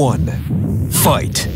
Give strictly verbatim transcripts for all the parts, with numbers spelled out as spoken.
one, fight!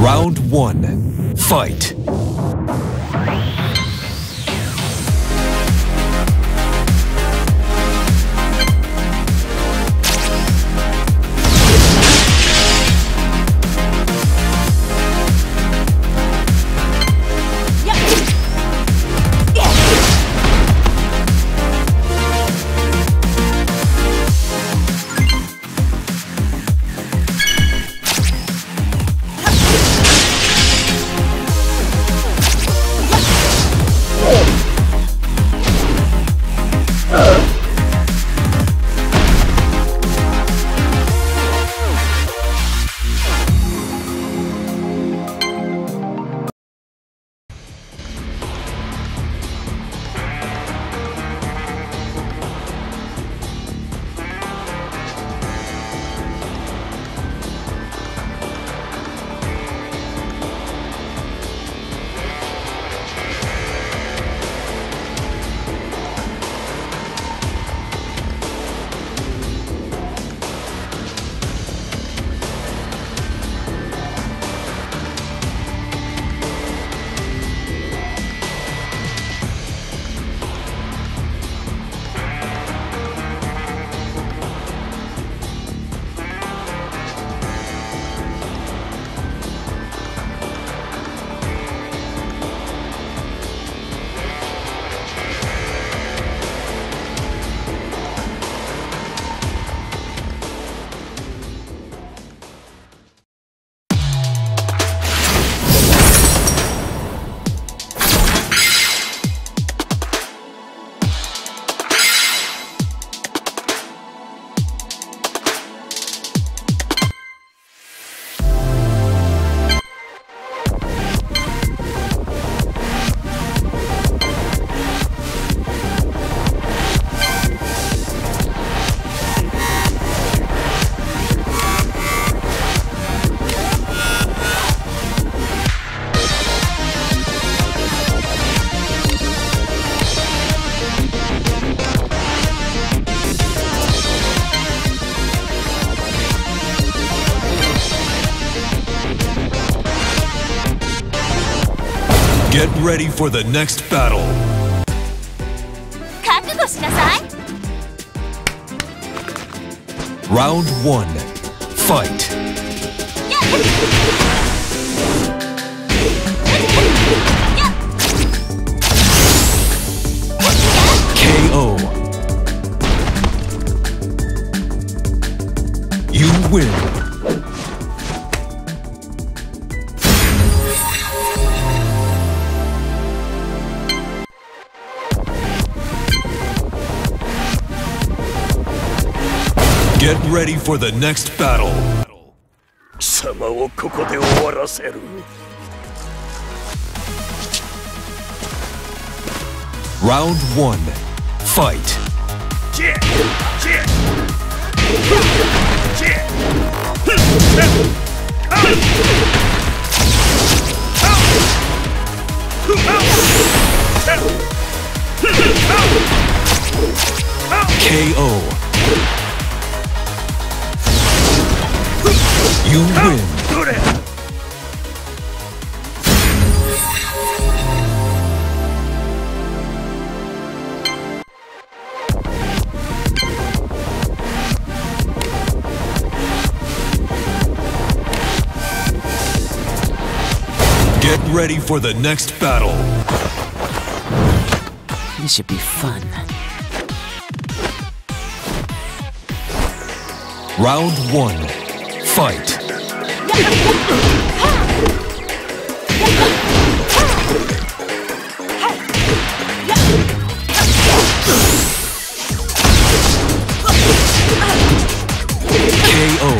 Round one, fight! Get ready for the next battle! Kakugo shinasai! Round one, fight! K O You win! Get ready for the next battle! Round one, fight! Yeah, yeah. K O. You win! Ready for the next battle. This should be fun. Round one, fight. K O.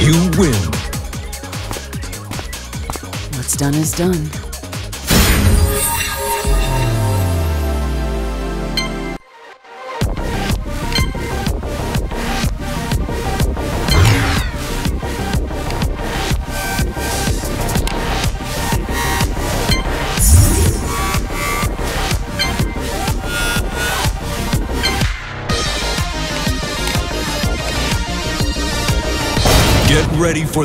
You win. What's done is done. Ready for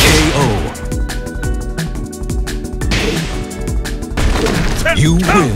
K O. You win.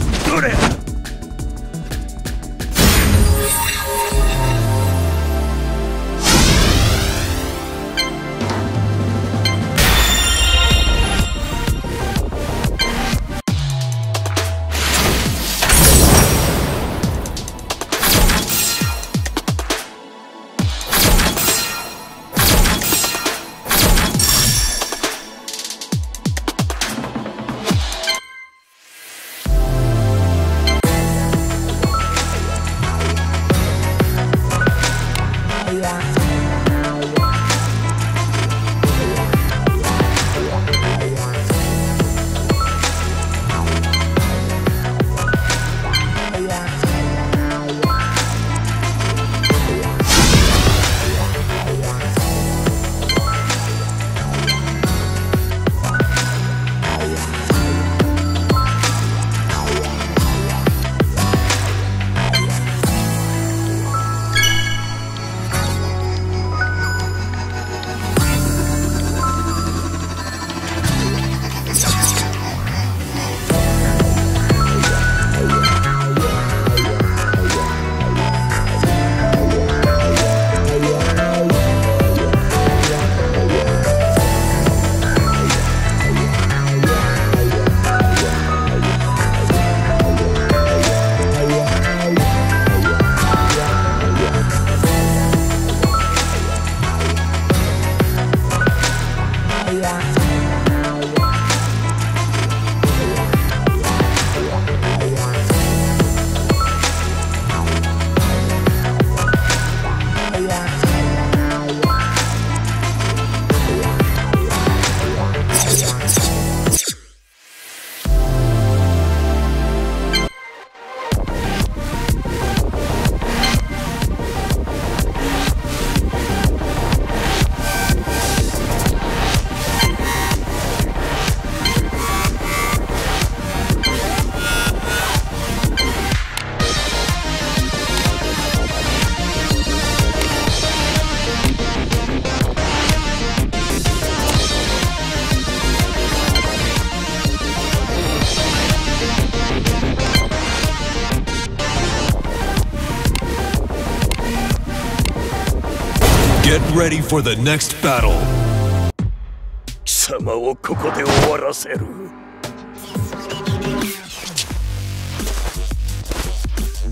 Get ready for the next battle.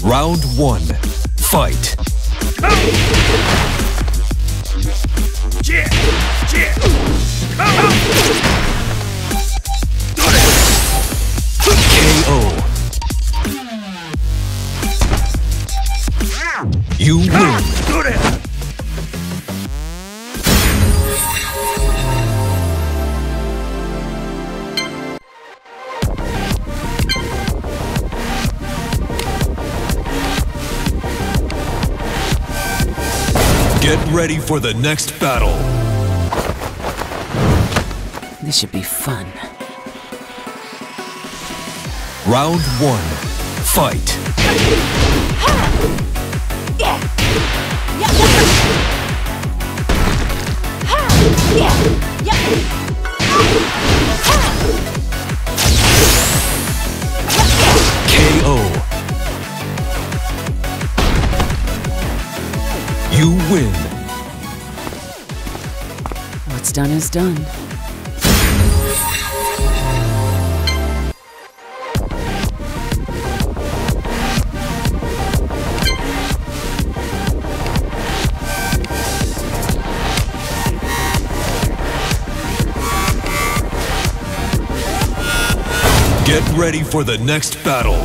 Round one. Fight. K O. You win. Get ready for the next battle. This should be fun. Round one, fight. K O. You win. What's done is done. Get ready for the next battle.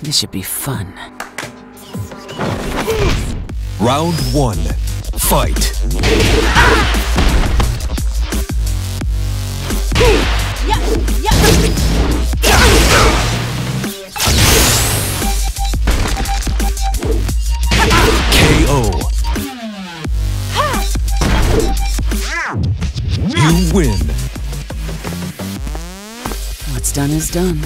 This should be fun. Round one, fight. K O. You win. What's done is done.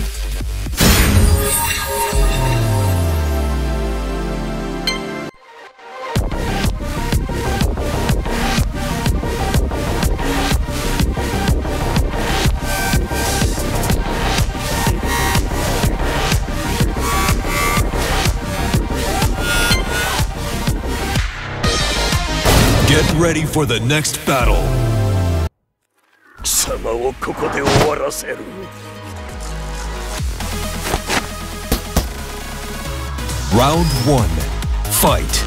Get ready for the next battle. Round one, fight.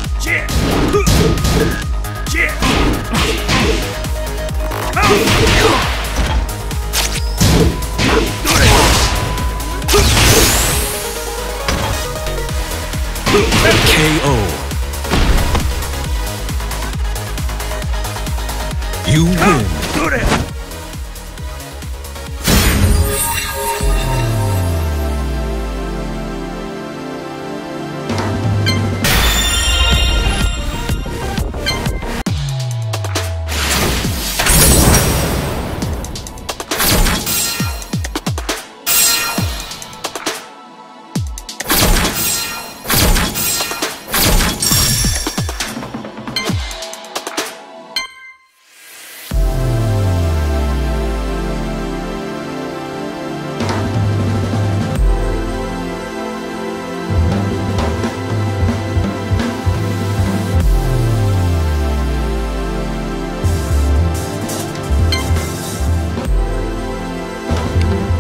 K O. You win.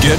Get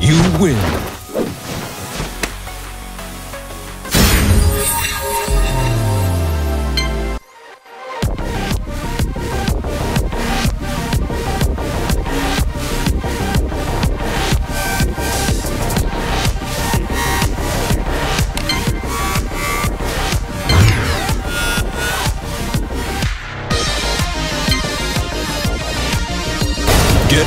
You win. Get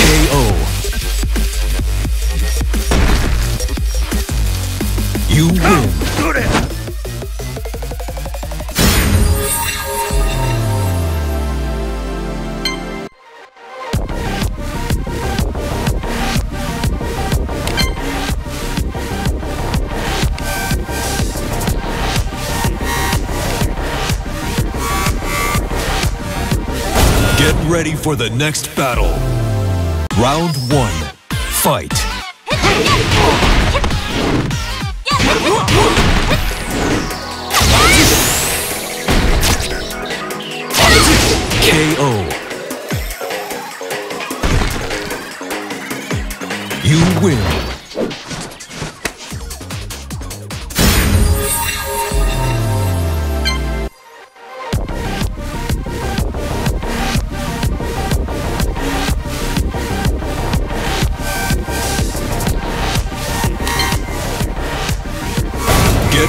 K O. You win. Get ready for the next battle. Round one, fight. K O. You win. Get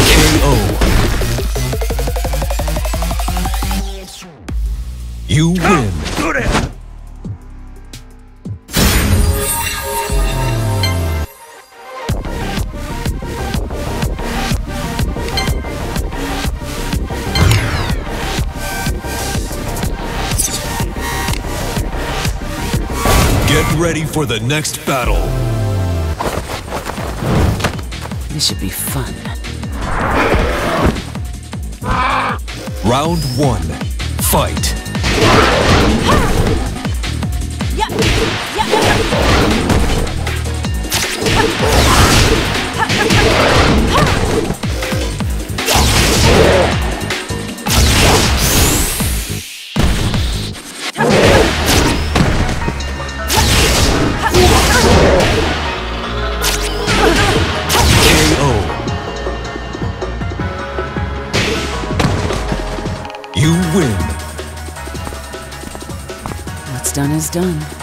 K O. You win. Get ready for the next battle. This should be fun. Round one, fight. Yeah. Yeah. You win. What's done is done.